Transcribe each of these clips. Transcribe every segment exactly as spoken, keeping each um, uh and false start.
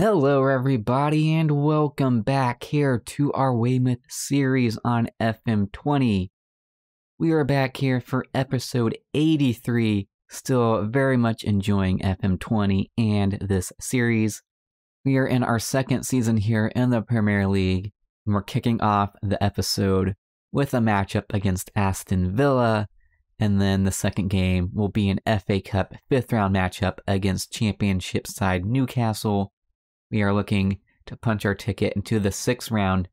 Hello everybody and welcome back here to our Weymouth series on F M twenty. We are back here for episode eighty-three, still very much enjoying F M twenty and this series. We are in our second season here in the Premier League, and we're kicking off the episode with a matchup against Aston Villa, and then the second game will be an F A Cup fifth round matchup against Championship side Newcastle. We are looking to punch our ticket into the sixth round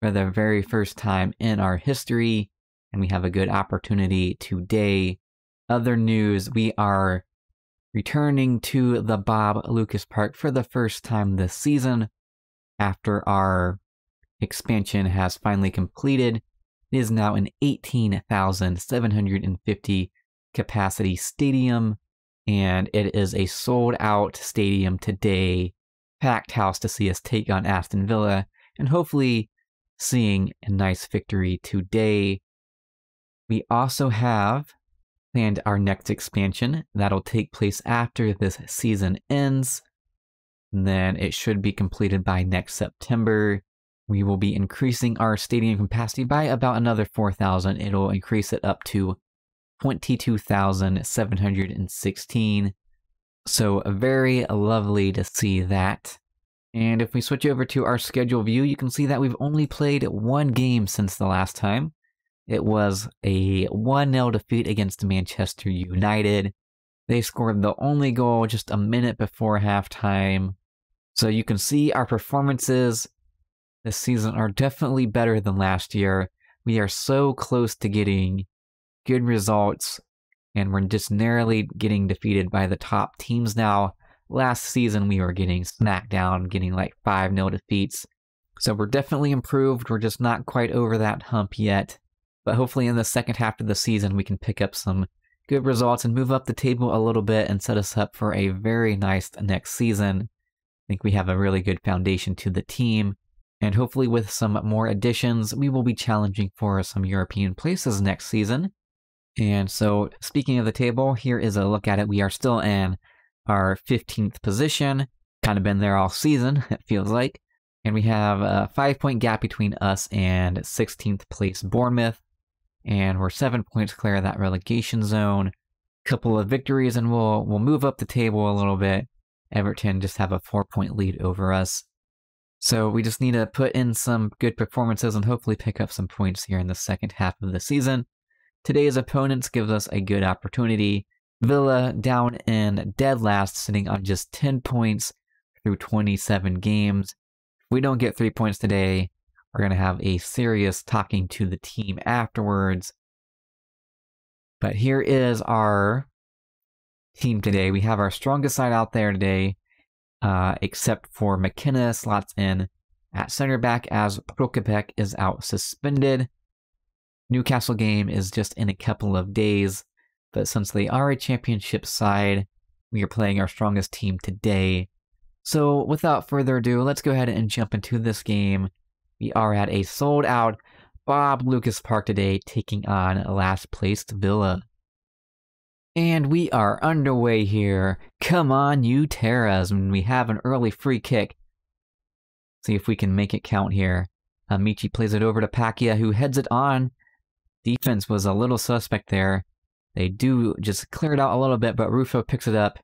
for the very first time in our history, and we have a good opportunity today. Other news, we are returning to the Bob Lucas Park for the first time this season after our expansion has finally completed. It is now an eighteen thousand seven hundred fifty capacity stadium, and it is a sold-out stadium today. Packed house to see us take on Aston Villa, and hopefully seeing a nice victory today. We also have planned our next expansion. That'll take place after this season ends, and then it should be completed by next September. We will be increasing our stadium capacity by about another four thousand. It'll increase it up to twenty-two thousand seven hundred sixteen. So very lovely to see that. And if we switch over to our schedule view, you can see that we've only played one game since the last time. It was a one nil defeat against Manchester United. They scored the only goal just a minute before halftime. So you can see our performances this season are definitely better than last year. We are so close to getting good results, and we're just narrowly getting defeated by the top teams now. Last season, we were getting smacked down, getting like five nil defeats. So we're definitely improved. We're just not quite over that hump yet. But hopefully in the second half of the season, we can pick up some good results and move up the table a little bit and set us up for a very nice next season. I think we have a really good foundation to the team. And hopefully with some more additions, we will be challenging for some European places next season. And so, speaking of the table, here is a look at it. We are still in our fifteenth position. Kind of been there all season, it feels like. And we have a five-point gap between us and sixteenth place Bournemouth. And we're seven points clear of that relegation zone. Couple of victories and we'll, we'll move up the table a little bit. Everton just have a four-point lead over us. So we just need to put in some good performances and hopefully pick up some points here in the second half of the season. Today's opponents gives us a good opportunity. Villa down in dead last, sitting on just ten points through twenty-seven games. If we don't get three points today, we're going to have a serious talking to the team afterwards. But here is our team today. We have our strongest side out there today, uh, except for McKenna slots in at center back as Prokopenko is out suspended. Newcastle game is just in a couple of days, but since they are a championship side, we are playing our strongest team today. So without further ado, let's go ahead and jump into this game. We are at a sold-out Bob Lucas Park today, taking on last-placed Villa. And we are underway here. Come on, you Terras, and we have an early free kick. See if we can make it count here. Amichi plays it over to Pacquiao, who heads it on. Defense was a little suspect there. They do just clear it out a little bit, but Rufo picks it up,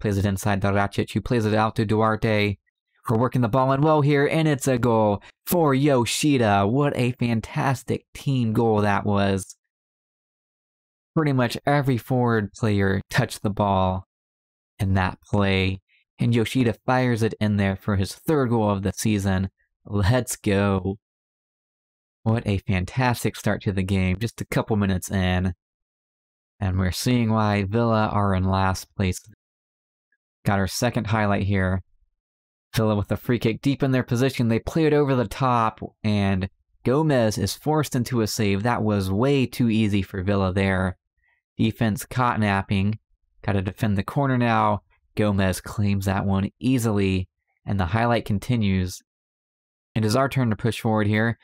plays it inside to Rachic, who plays it out to Duarte. We're working the ball in well here, and it's a goal for Yoshida. What a fantastic team goal that was. Pretty much every forward player touched the ball in that play, and Yoshida fires it in there for his third goal of the season. Let's go. What a fantastic start to the game, just a couple minutes in. And we're seeing why Villa are in last place. Got our second highlight here. Villa with a free kick deep in their position. They play it over the top, and Gomez is forced into a save. That was way too easy for Villa there. Defense cotton-apping. Got to defend the corner now. Gomez claims that one easily, and the highlight continues. It is our turn to push forward here.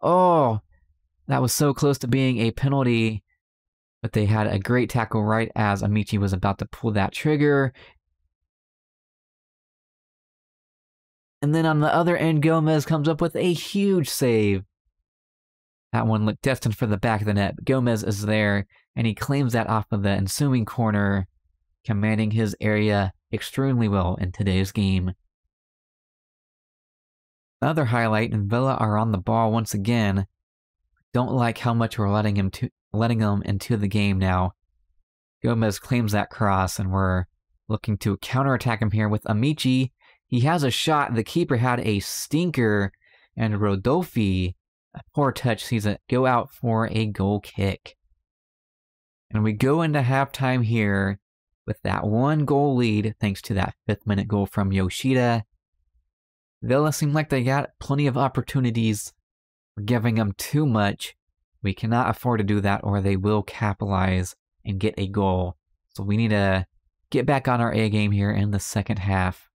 Oh, that was so close to being a penalty, but they had a great tackle right as Amici was about to pull that trigger. And then on the other end, Gomez comes up with a huge save. That one looked destined for the back of the net. Gomez is there, and he claims that off of the ensuing corner, commanding his area extremely well in today's game. Another highlight, and Villa are on the ball once again. Don't like how much we're letting him to, letting them into the game now. Gomez claims that cross, and we're looking to counterattack him here with Amichi. He has a shot. The keeper had a stinker, and Rodolfi, a poor touch, sees it go out for a goal kick. And we go into halftime here with that one goal lead, thanks to that fifth minute goal from Yoshida. Villa seemed like they got plenty of opportunities. We're giving them too much. We cannot afford to do that, or they will capitalize and get a goal. So we need to get back on our A game here in the second half.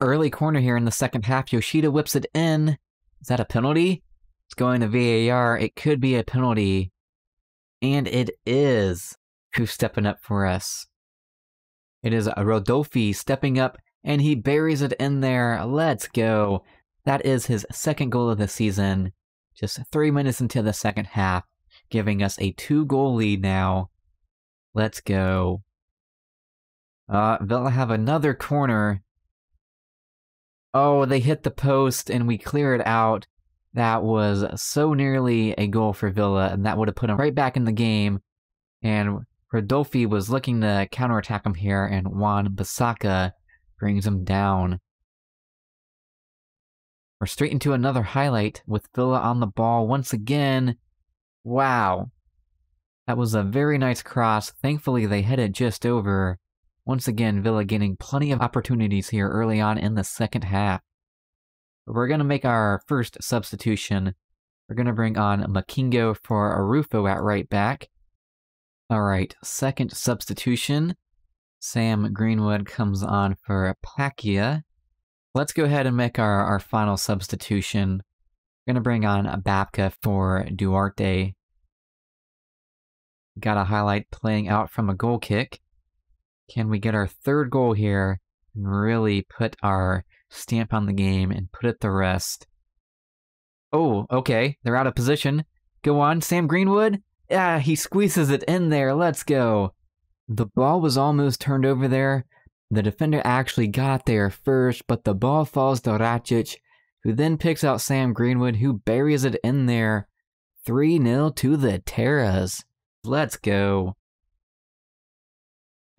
Early corner here in the second half. Yoshida whips it in. Is that a penalty? It's going to V A R. It could be a penalty. And it is. Who's stepping up for us? It is Rodolfi stepping up, and he buries it in there. Let's go. That is his second goal of the season. Just three minutes into the second half, giving us a two-goal lead now. Let's go. Uh, Villa have another corner. Oh, they hit the post, and we clear it out. That was so nearly a goal for Villa, and that would have put him right back in the game. And Rodolfi was looking to counterattack him here, and Juan Bissaka brings him down. We're straight into another highlight with Villa on the ball once again. Wow. That was a very nice cross. Thankfully, they headed just over. Once again, Villa getting plenty of opportunities here early on in the second half. But we're going to make our first substitution. We're going to bring on Makingo for Rufo at right back. All right, second substitution. Sam Greenwood comes on for Pacquiao. Let's go ahead and make our, our final substitution. We're going to bring on Babka for Duarte. Got a highlight playing out from a goal kick. Can we get our third goal here and really put our stamp on the game and put it to rest? Oh, okay. They're out of position. Go on, Sam Greenwood. Ah, he squeezes it in there. Let's go. The ball was almost turned over there. The defender actually got there first, but the ball falls to Rachic, who then picks out Sam Greenwood, who buries it in there. three nil to the Terras. Let's go.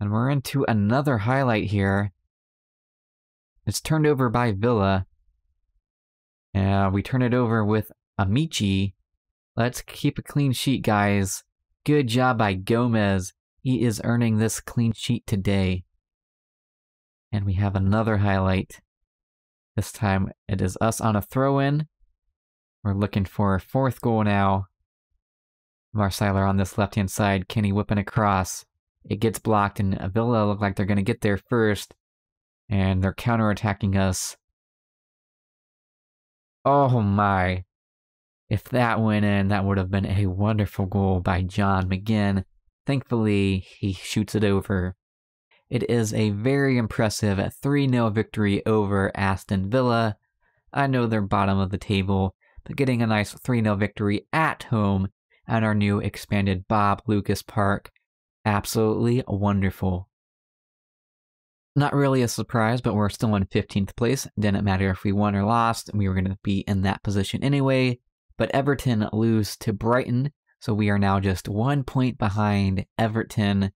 And we're into another highlight here. It's turned over by Villa. Uh, we turn it over with Amici. Let's keep a clean sheet, guys. Good job by Gomez. He is earning this clean sheet today. And we have another highlight. This time it is us on a throw-in. We're looking for a fourth goal now. Marseiler on this left-hand side. Kenny whipping across. It gets blocked, and Villa look like they're going to get there first. And they're counterattacking us. Oh my. If that went in, that would have been a wonderful goal by John McGinn. Thankfully, he shoots it over. It is a very impressive three nil victory over Aston Villa. I know they're bottom of the table, but getting a nice three nil victory at home at our new expanded Bob Lucas Park. Absolutely wonderful. Not really a surprise, but we're still in fifteenth place. Didn't matter if we won or lost, we were going to be in that position anyway. But Everton lose to Brighton, so we are now just one point behind Everton.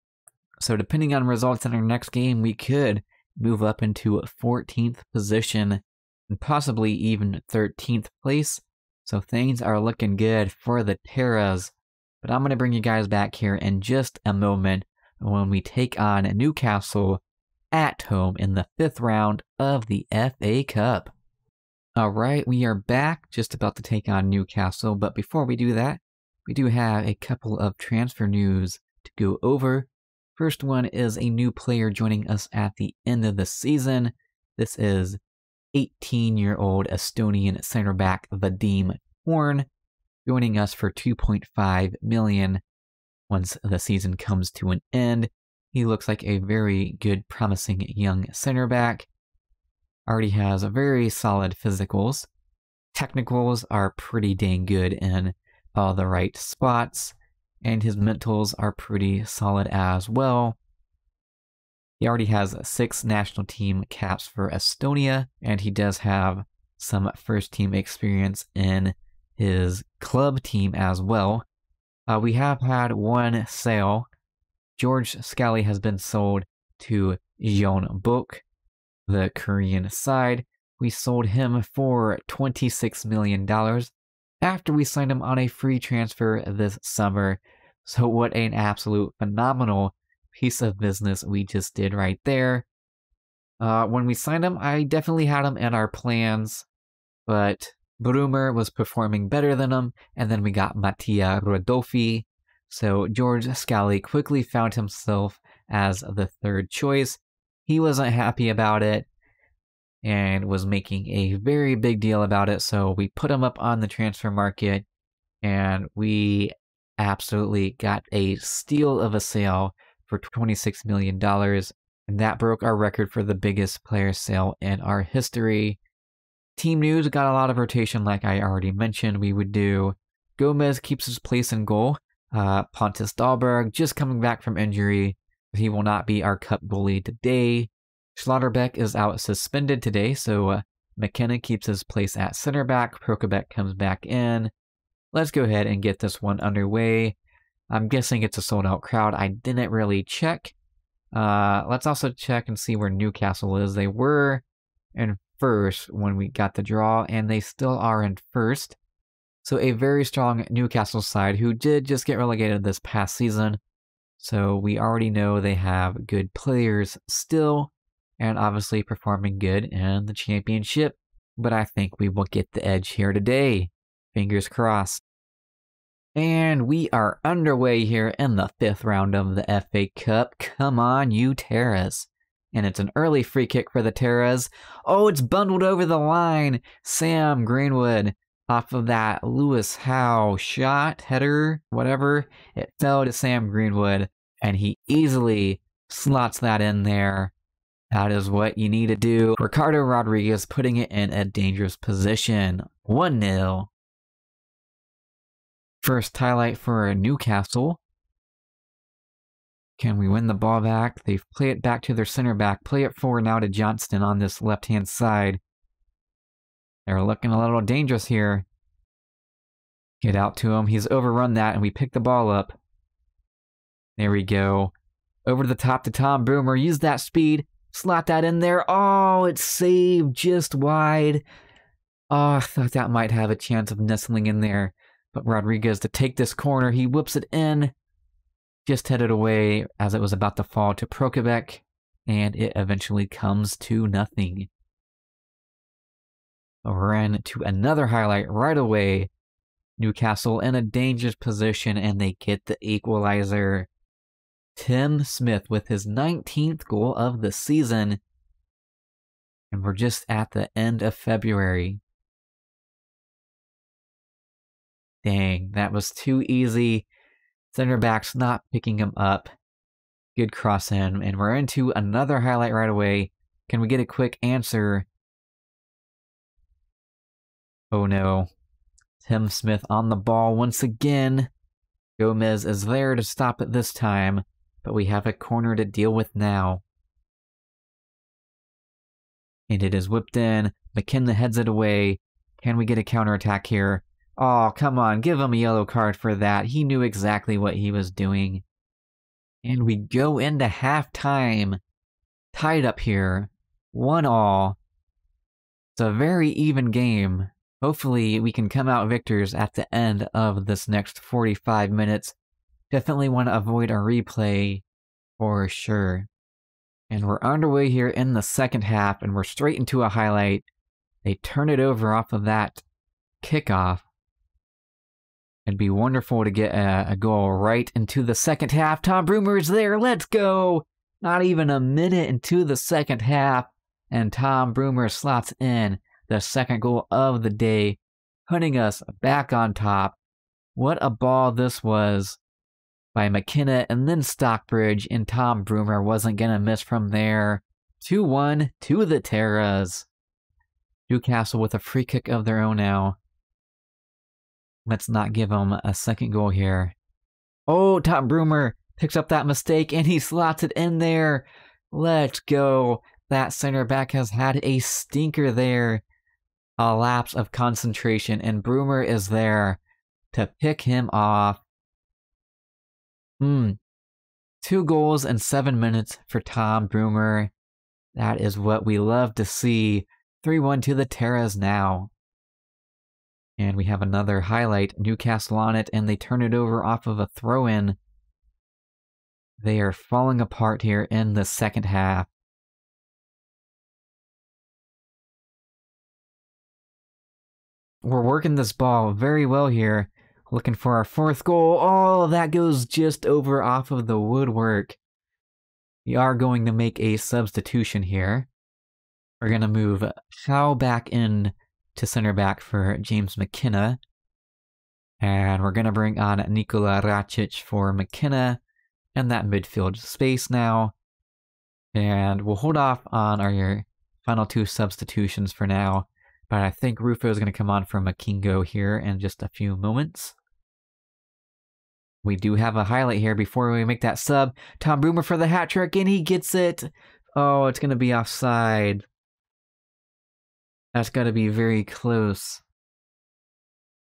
So depending on results in our next game, we could move up into fourteenth position and possibly even thirteenth place. So things are looking good for the Terras. But I'm going to bring you guys back here in just a moment when we take on Newcastle at home in the fifth round of the F A Cup. All right, we are back, just about to take on Newcastle, but before we do that, we do have a couple of transfer news to go over. First one is a new player joining us at the end of the season. This is eighteen-year-old Estonian center back Vadim Horn, joining us for two point five million dollars. Once the season comes to an end, he looks like a very good, promising young center back. already has a very solid physicals. Technicals are pretty dang good in uh, the right spots, and his mentals are pretty solid as well. He already has six national team caps for Estonia, and he does have some first team experience in his club team as well. Uh, we have had one sale. George Scally has been sold to Jeonbuk, the Korean side. We sold him for twenty-six million dollars after we signed him on a free transfer this summer. So what an absolute phenomenal piece of business we just did right there. Uh, when we signed him, I definitely had him in our plans, but Boomer was performing better than him, and then we got Mattia Rodolfi. So George Scally quickly found himself as the third choice. He wasn't happy about it and was making a very big deal about it, so we put him up on the transfer market, and we absolutely got a steal of a sale for twenty-six million dollars, and that broke our record for the biggest player sale in our history. Team news got a lot of rotation like I already mentioned we would do. Gomez keeps his place in goal. Uh, Pontus Dahlberg just coming back from injury. He will not be our cup goalie today. Schlotterbeck is out suspended today, so uh, McKenna keeps his place at center back. Prokopenko comes back in. Let's go ahead and get this one underway. I'm guessing it's a sold-out crowd. I didn't really check. Uh, let's also check and see where Newcastle is. They were in first when we got the draw, and they still are in first. So a very strong Newcastle side who did just get relegated this past season. So we already know they have good players still, and obviously performing good in the championship. But I think we will get the edge here today. Fingers crossed. And we are underway here in the fifth round of the F A Cup. Come on, you Terras. And it's an early free kick for the Terras. Oh, it's bundled over the line. Sam Greenwood off of that Lewis Howe shot, header, whatever. It fell to Sam Greenwood, and he easily slots that in there. That is what you need to do. Ricardo Rodriguez putting it in a dangerous position. one nil. First highlight for Newcastle. Can we win the ball back? They play it back to their center back. Play it forward now to Johnston on this left-hand side. They're looking a little dangerous here. Get out to him. He's overrun that, and we pick the ball up. There we go. Over to the top to Tom Boomer. Use that speed. Slot that in there. Oh, it's saved just wide. Oh, I thought that might have a chance of nestling in there. But Rodriguez to take this corner. He whips it in. Just headed away as it was about to fall to Prokopenko, and it eventually comes to nothing. Ran to another highlight right away. Newcastle in a dangerous position, and they get the equalizer. Tim Smith with his nineteenth goal of the season. And we're just at the end of February. Dang, that was too easy. Center back's not picking him up. Good cross in, and we're into another highlight right away. Can we get a quick answer? Oh no. Tim Smith on the ball once again. Gomez is there to stop it this time, but we have a corner to deal with now. And it is whipped in. McKenna heads it away. Can we get a counterattack here? Oh, come on, give him a yellow card for that. He knew exactly what he was doing. And we go into halftime. Tied up here. One all. It's a very even game. Hopefully we can come out victors at the end of this next forty-five minutes. Definitely want to avoid a replay for sure. And we're underway here in the second half, and we're straight into a highlight. They turn it over off of that kickoff. It'd be wonderful to get a, a goal right into the second half. Tom Boomer is there. Let's go. Not even a minute into the second half. And Tom Boomer slots in the second goal of the day, putting us back on top. What a ball this was by McKenna and then Stockbridge, and Tom Boomer wasn't going to miss from there. two one to the Terras. Newcastle with a free kick of their own now. Let's not give them a second goal here. Oh, Tom Boomer picks up that mistake and he slots it in there. Let's go. That center back has had a stinker there. A lapse of concentration, and Boomer is there to pick him off. Hmm. Two goals in seven minutes for Tom Boomer. That is what we love to see. three one to the Terras now. And we have another highlight. Newcastle on it, and they turn it over off of a throw-in. They are falling apart here in the second half. We're working this ball very well here. Looking for our fourth goal. Oh, that goes just over off of the woodwork. We are going to make a substitution here. We're going to move Howe back in to center back for James McKenna. And we're going to bring on Nikola Rachic for McKenna in that midfield space now. And we'll hold off on our final two substitutions for now. But I think Rufo is going to come on for Makingo here in just a few moments. We do have a highlight here before we make that sub. Tom Boomer for the hat trick, and he gets it. Oh, it's going to be offside. That's got to be very close.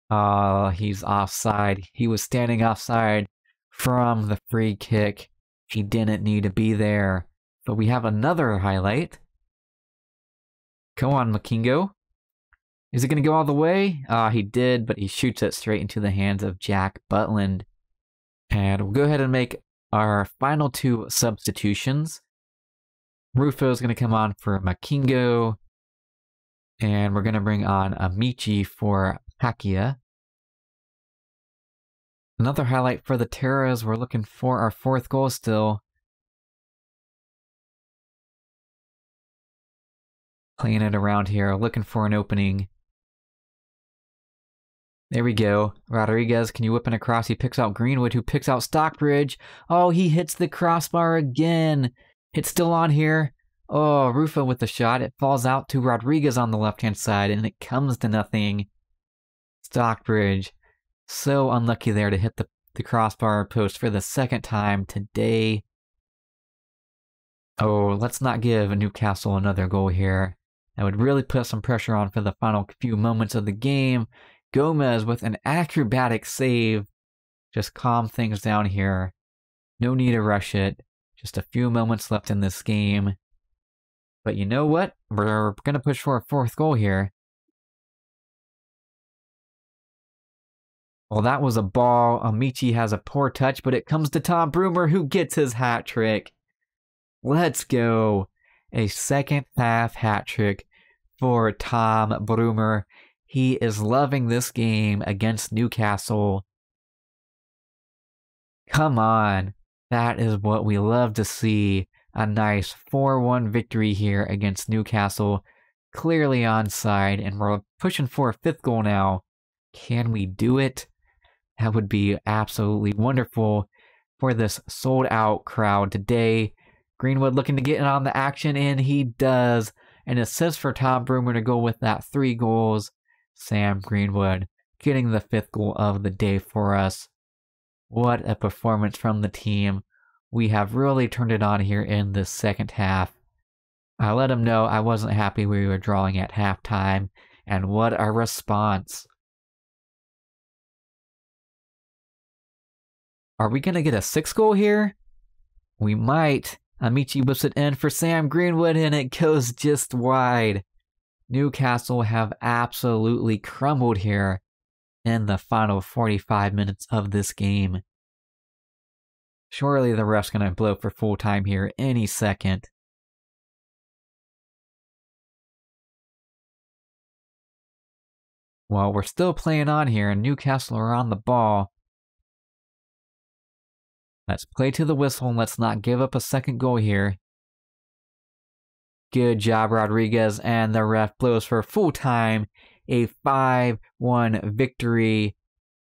Oh, he's offside. He was standing offside from the free kick. He didn't need to be there. But we have another highlight. Come on, Makingo. Is it going to go all the way? Ah, uh, he did, but he shoots it straight into the hands of Jack Butland. And we'll go ahead and make our final two substitutions. Rufo is going to come on for Makingo. And we're going to bring on Amichi for Pacquiao. Another highlight for the Terras. We're looking for our fourth goal still. Playing it around here, looking for an opening. There we go. Rodriguez, can you whip in a cross? He picks out Greenwood, who picks out Stockbridge. Oh, he hits the crossbar again. It's still on here. Oh, Rufo with the shot. It falls out to Rodriguez on the left-hand side, and it comes to nothing. Stockbridge, so unlucky there to hit the, the crossbar post for the second time today. Oh, let's not give Newcastle another goal here. That would really put some pressure on for the final few moments of the game. Gomez with an acrobatic save. Just calm things down here. No need to rush it. Just a few moments left in this game. But you know what? We're going to push for a fourth goal here. Well, that was a ball. Amici has a poor touch, but it comes to Tom Boomer, who gets his hat trick. Let's go. A second half hat trick for Tom Boomer. He is loving this game against Newcastle. Come on. That is what we love to see. A nice four one victory here against Newcastle. Clearly onside, and we're pushing for a fifth goal now. Can we do it? That would be absolutely wonderful for this sold-out crowd today. Greenwood looking to get in on the action, and he does. An assist for Tom Boomer to go with that three goals. Sam Greenwood getting the fifth goal of the day for us. What a performance from the team. We have really turned it on here in the second half. I let them know I wasn't happy we were drawing at halftime, and what a response. Are we going to get a sixth goal here? We might. Amici whips it in for Sam Greenwood, and it goes just wide. Newcastle have absolutely crumbled here in the final forty-five minutes of this game. Surely the ref's going to blow for full time here any second. Well, we're still playing on here, and Newcastle are on the ball. Let's play to the whistle, and let's not give up a second goal here. Good job, Rodriguez, and the ref blows for full time. A five one victory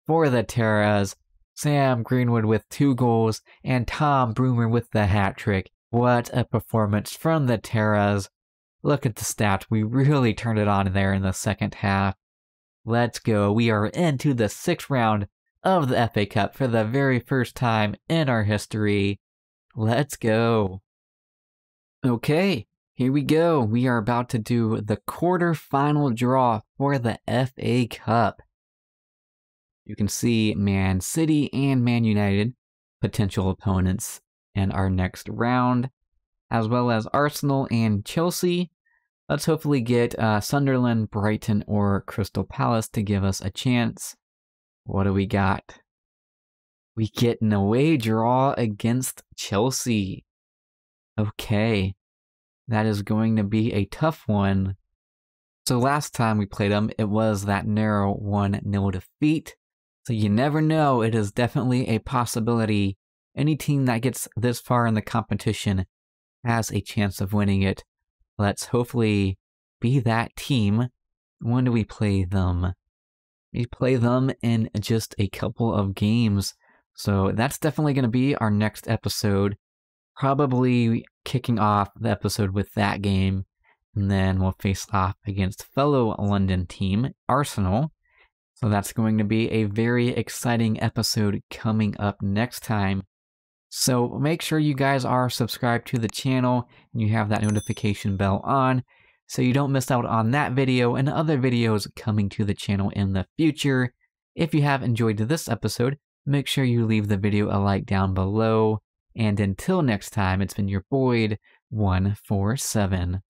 for the Terras. Sam Greenwood with two goals, and Tom Boomer with the hat trick. What a performance from the Terras. Look at the stats. We really turned it on there in the second half. Let's go. We are into the sixth round of the F A Cup for the very first time in our history. Let's go. Okay, here we go. We are about to do the quarterfinal draw for the F A Cup. You can see Man City and Man United, potential opponents in our next round, as well as Arsenal and Chelsea. Let's hopefully get uh, Sunderland, Brighton, or Crystal Palace to give us a chance. What do we got? We get an away draw against Chelsea. Okay. That is going to be a tough one. So last time we played them, it was that narrow one nil defeat. So you never know. It is definitely a possibility. Any team that gets this far in the competition has a chance of winning it. Let's hopefully be that team. When do we play them? We play them in just a couple of games. So that's definitely going to be our next episode. Probably kicking off the episode with that game. And then we'll face off against fellow London team, Arsenal. So that's going to be a very exciting episode coming up next time. So make sure you guys are subscribed to the channel and you have that notification bell on so you don't miss out on that video and other videos coming to the channel in the future. If you have enjoyed this episode, make sure you leave the video a like down below. And until next time, it's been your Boyd one four seven.